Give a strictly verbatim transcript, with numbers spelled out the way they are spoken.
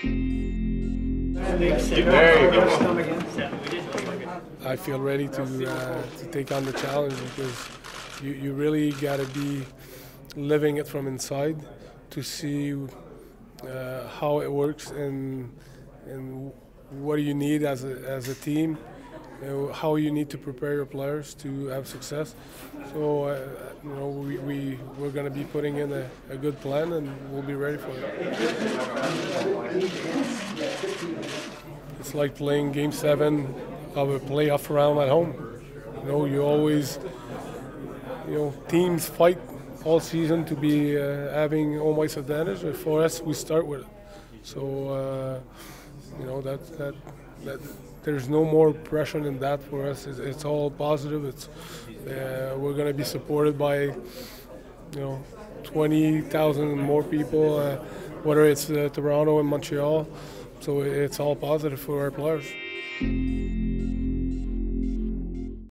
I feel ready to, uh, to take on the challenge because you, you really got to be living it from inside to see uh, how it works and, and what do you need as a, as a team, you know, how you need to prepare your players to have success. So uh, you know, we, we, we're going to be putting in a, a good plan and we'll be ready for it. It's like playing game seven of a playoff round at home. You know, you always, you know, teams fight all season to be uh, having home ice advantage. And for us, we start with it. So, uh, you know, that, that that there's no more pressure than that for us. It's, it's all positive. It's uh, we're going to be supported by, you know, twenty thousand more people, uh, whether it's uh, Toronto and Montreal. So it's all positive for our players.